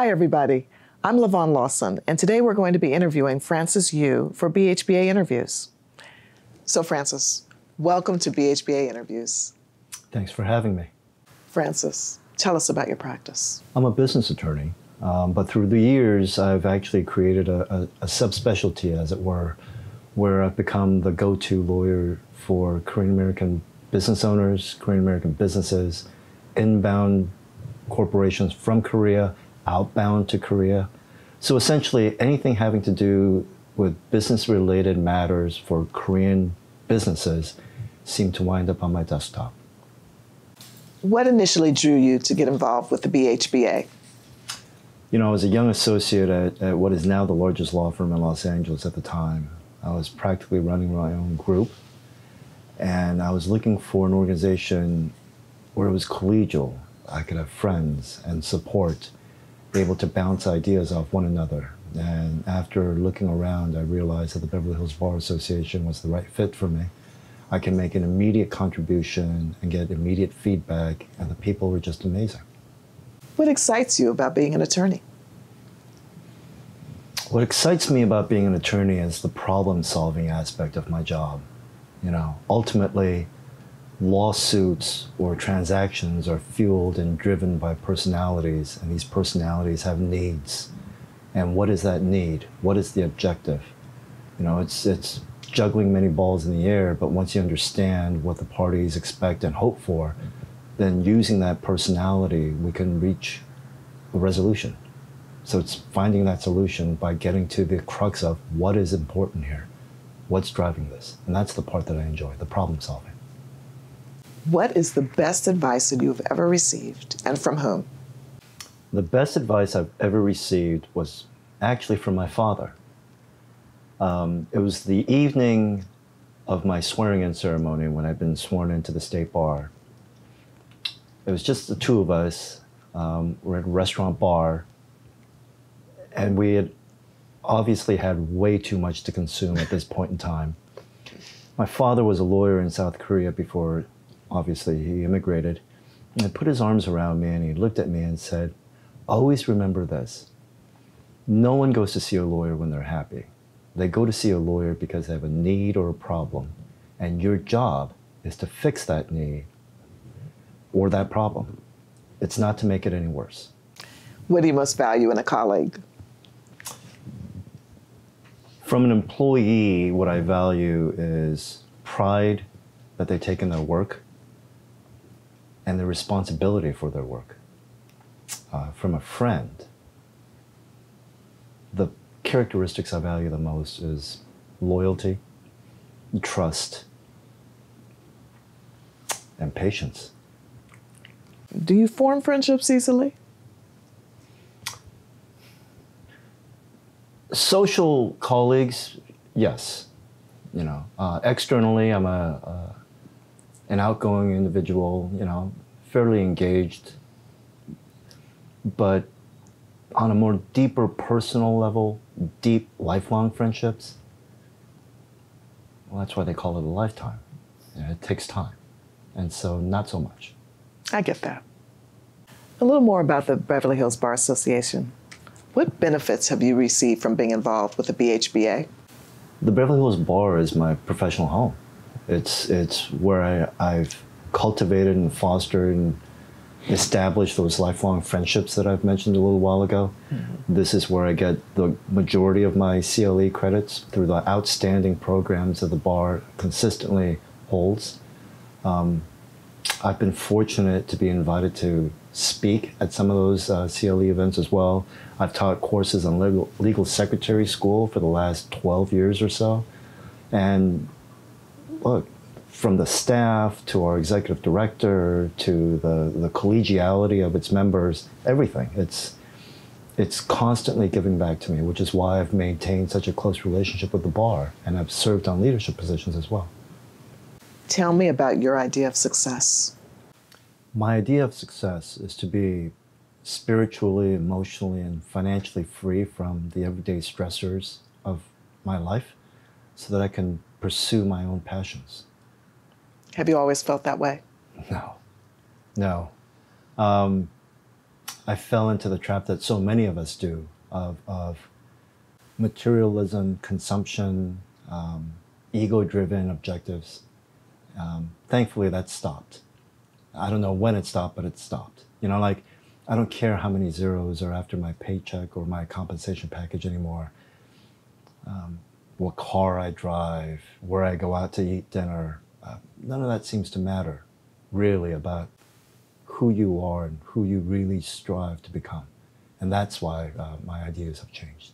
Hi, everybody. I'm LaVonne Lawson, and today we're going to be interviewing Francis Ryu for BHBA Interviews. So, Francis, welcome to BHBA Interviews. Thanks for having me. Francis, tell us about your practice. I'm a business attorney, but through the years, I've actually created a subspecialty, as it were, where I've become the go-to lawyer for Korean-American business owners, Korean-American businesses, inbound corporations from Korea, outbound to Korea. So essentially anything having to do with business-related matters for Korean businesses seem to wind up on my desktop. What initially drew you to get involved with the BHBA? You know, I was a young associate at what is now the largest law firm in Los Angeles at the time. I was practically running my own group, and I was looking for an organization where it was collegial. I could have friends and support, able to bounce ideas off one another. And after looking around, I realized that the Beverly Hills Bar Association was the right fit for me. I can make an immediate contribution and get immediate feedback, and the people were just amazing. What excites you about being an attorney? What excites me about being an attorney is the problem-solving aspect of my job. You know, ultimately, lawsuits or transactions are fueled and driven by personalities, and these personalities have needs. And what is that need? What is the objective? You know, it's juggling many balls in the air, but once you understand what the parties expect and hope for, then using that personality, we can reach a resolution. So it's finding that solution by getting to the crux of what is important here, what's driving this. And that's the part that I enjoy, the problem solving. What is the best advice that you've ever received, and from whom? The best advice I've ever received was actually from my father. It was the evening of my swearing-in ceremony when I'd been sworn into the state bar. It was just the two of us. We're at a restaurant bar, and we had obviously had way too much to consume at this point in time. My father was a lawyer in South Korea before, obviously, he immigrated, and he put his arms around me and he looked at me and said, "Always remember this. No one goes to see a lawyer when they're happy. They go to see a lawyer because they have a need or a problem, and your job is to fix that need or that problem. It's not to make it any worse." What do you most value in a colleague? From an employee, what I value is pride that they take in their work and the responsibility for their work. From a friend, the characteristics I value the most is loyalty, trust, and patience. Do you form friendships easily? Social colleagues, yes. You know, externally, I'm an outgoing individual, you know, fairly engaged. But on a more deeper personal level, deep lifelong friendships, well, that's why they call it a lifetime. You know, it takes time. And so not so much. I get that. A little more about the Beverly Hills Bar Association. What benefits have you received from being involved with the BHBA? The Beverly Hills Bar is my professional home. It's where I've cultivated and fostered and established those lifelong friendships that I've mentioned a little while ago. Mm-hmm. This is where I get the majority of my CLE credits through the outstanding programs that the bar consistently holds. I've been fortunate to be invited to speak at some of those CLE events as well. I've taught courses in legal secretary school for the last 12 years or so. And look, from the staff to our executive director to the collegiality of its members, everything. It's constantly giving back to me, which is why I've maintained such a close relationship with the bar, and I've served on leadership positions as well. Tell me about your idea of success. My idea of success is to be spiritually, emotionally, and financially free from the everyday stressors of my life so that I can pursue my own passions. Have you always felt that way? No. No. I fell into the trap that so many of us do of materialism, consumption, ego-driven objectives. Thankfully, that's stopped. I don't know when it stopped, but it stopped. You know, like, I don't care how many zeros are after my paycheck or my compensation package anymore. What car I drive, where I go out to eat dinner, none of that seems to matter, really, about who you are and who you really strive to become. And that's why my ideas have changed.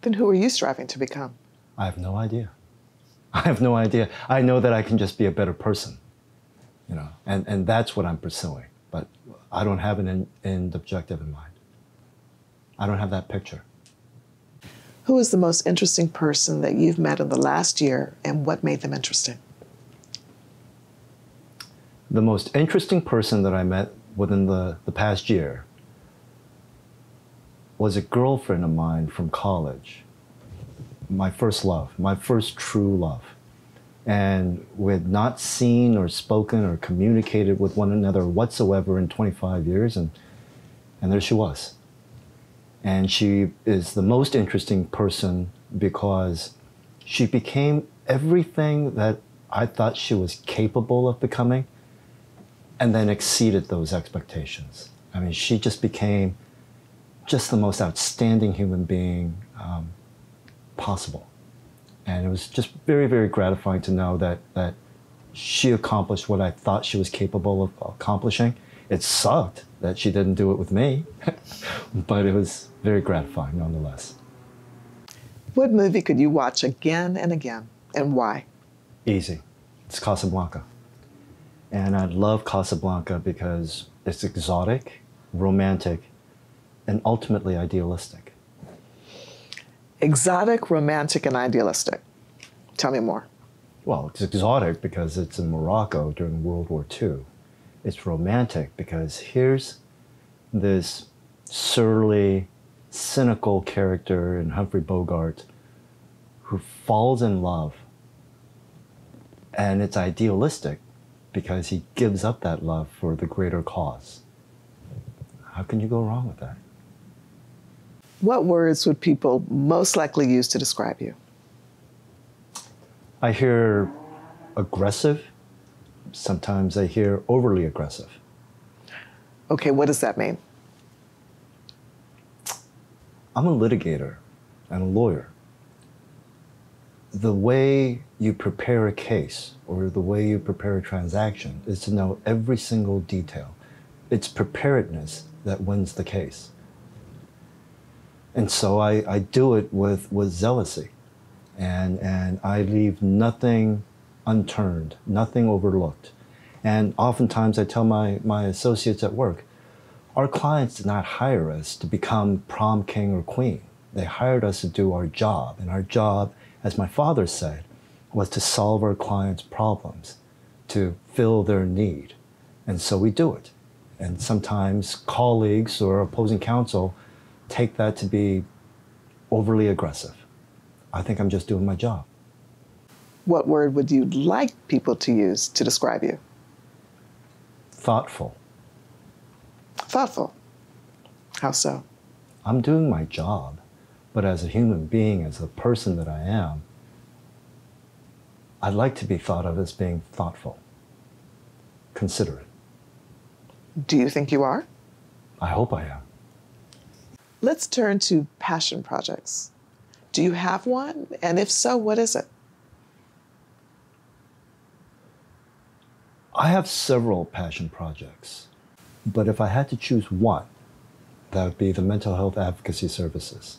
Then who are you striving to become? I have no idea. I have no idea. I know that I can just be a better person, you know, and that's what I'm pursuing. But I don't have an end objective in mind. I don't have that picture. Who is the most interesting person that you've met in the last year, and what made them interesting? The most interesting person that I met within the past year was a girlfriend of mine from college. My first love, my first true love. And we had not seen or spoken or communicated with one another whatsoever in 25 years. And there she was. And she is the most interesting person because she became everything that I thought she was capable of becoming and then exceeded those expectations. I mean, she just became just the most outstanding human being possible. And it was just very, very gratifying to know that she accomplished what I thought she was capable of accomplishing. It sucked that she didn't do it with me, but it was very gratifying nonetheless. What movie could you watch again, and why? Easy. It's Casablanca. And I love Casablanca because it's exotic, romantic, and ultimately idealistic. Exotic, romantic, and idealistic. Tell me more. Well, it's exotic because it's in Morocco during World War II. It's romantic because here's this surly, cynical character in Humphrey Bogart who falls in love. And it's idealistic because he gives up that love for the greater cause. How can you go wrong with that? What words would people most likely use to describe you? I hear aggressive. Sometimes I hear overly aggressive. Okay, what does that mean? I'm a litigator and a lawyer. The way you prepare a case or the way you prepare a transaction is to know every single detail. It's preparedness that wins the case. And so I do it with zealousy, and I leave nothing unturned, nothing overlooked. And oftentimes I tell my associates at work, our clients did not hire us to become prom king or queen. They hired us to do our job. And our job, as my father said, was to solve our clients' problems, to fill their need. And so we do it. And sometimes colleagues or opposing counsel take that to be overly aggressive. I think I'm just doing my job. What word would you like people to use to describe you? Thoughtful. Thoughtful? How so? I'm doing my job, but as a human being, as the person that I am, I'd like to be thought of as being thoughtful, considerate. Do you think you are? I hope I am. Let's turn to passion projects. Do you have one? And if so, what is it? I have several passion projects, but if I had to choose one, that would be the Mental Health Advocacy Services.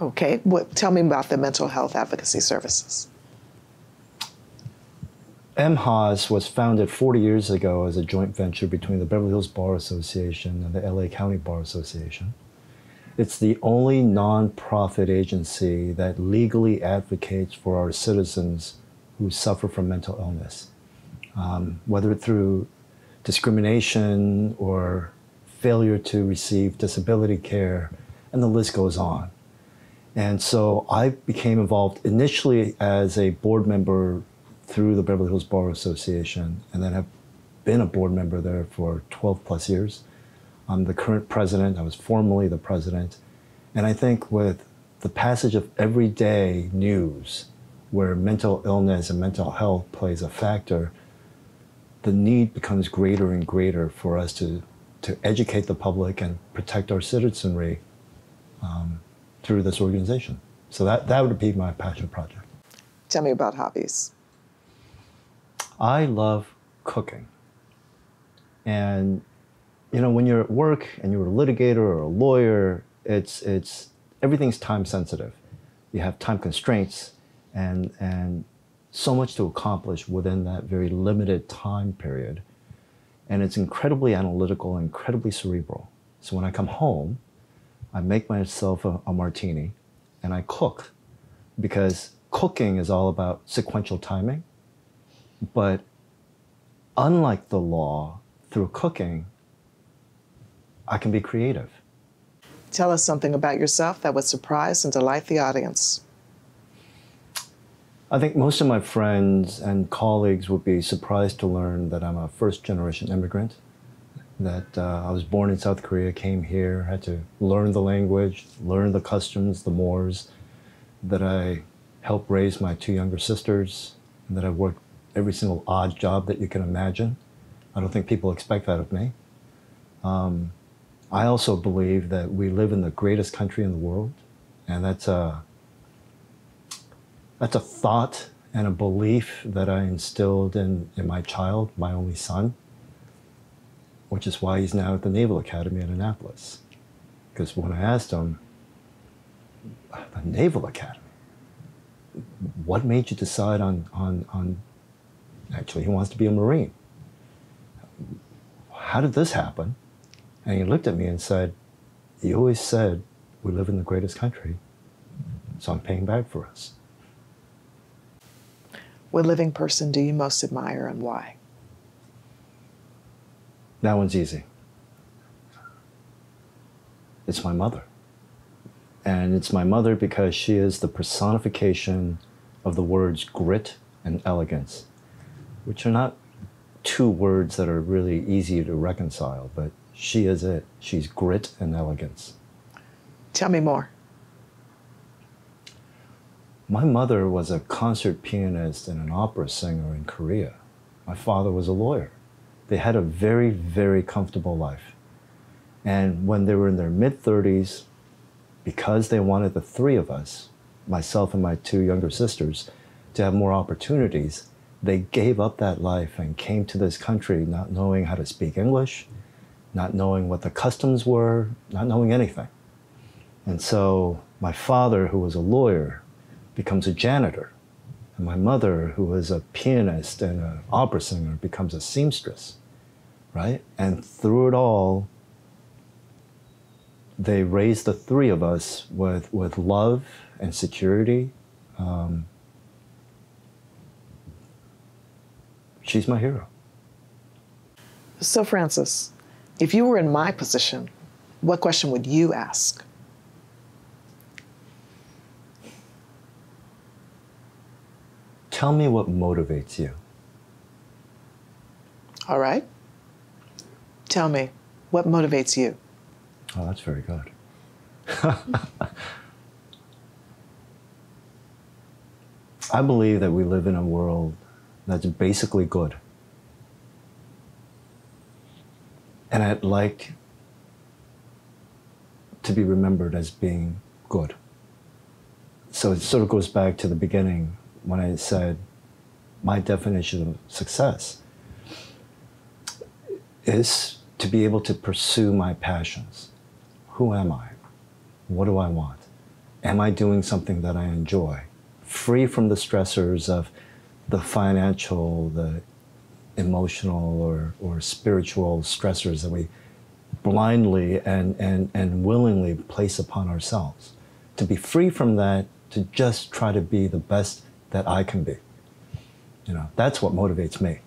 Okay, tell me about the Mental Health Advocacy Services. MHAS was founded 40 years ago as a joint venture between the Beverly Hills Bar Association and the LA County Bar Association. It's the only nonprofit agency that legally advocates for our citizens who suffer from mental illness, whether through discrimination or failure to receive disability care, and the list goes on. And so I became involved initially as a board member through the Beverly Hills Bar Association, and then have been a board member there for 12 plus years. I'm the current president. I was formerly the president. And I think with the passage of everyday news, where mental illness and mental health plays a factor, the need becomes greater and greater for us to educate the public and protect our citizenry through this organization. So that would be my passion project. Tell me about hobbies. I love cooking. And you know, when you're at work and you're a litigator or a lawyer, it's everything's time sensitive. You have time constraints and so much to accomplish within that very limited time period. And it's incredibly analytical, incredibly cerebral. So when I come home, I make myself a martini and I cook, because cooking is all about sequential timing. But unlike the law, through cooking, I can be creative. Tell us something about yourself that would surprise and delight the audience. I think most of my friends and colleagues would be surprised to learn that I'm a first-generation immigrant, that I was born in South Korea, came here, had to learn the language, learn the customs, the mores, that I helped raise my two younger sisters, and that I worked every single odd job that you can imagine. I don't think people expect that of me. I also believe that we live in the greatest country in the world, and that's a thought and a belief that I instilled in my child, my only son, which is why he's now at the Naval Academy in Annapolis. Because when I asked him, the Naval Academy, what made you decide on actually he wants to be a Marine? How did this happen? And he looked at me and said, you always said we live in the greatest country, so I'm paying back for us. What living person do you most admire and why? That one's easy. It's my mother. And it's my mother because she is the personification of the words grit and elegance, which are not two words that are really easy to reconcile, but she is it. She's grit and elegance. Tell me more. My mother was a concert pianist and an opera singer in Korea. My father was a lawyer. They had a very, very comfortable life. And when they were in their mid-30s, because they wanted the three of us, myself and my two younger sisters, to have more opportunities, they gave up that life and came to this country not knowing how to speak English, not knowing what the customs were, not knowing anything. And so my father, who was a lawyer, becomes a janitor. And my mother, who was a pianist and an opera singer, becomes a seamstress, right? And through it all, they raised the three of us with love and security. She's my hero. So Francis, if you were in my position, what question would you ask? Tell me what motivates you. All right. Tell me, what motivates you? Oh, that's very good. I believe that we live in a world that's basically good. And I'd like to be remembered as being good. So it sort of goes back to the beginning when I said my definition of success is to be able to pursue my passions. Who am I? What do I want? Am I doing something that I enjoy? Free from the stressors of the financial, the emotional, or spiritual stressors that we blindly and willingly place upon ourselves. To be free from that, to just try to be the best that I can be. You know, that's what motivates me.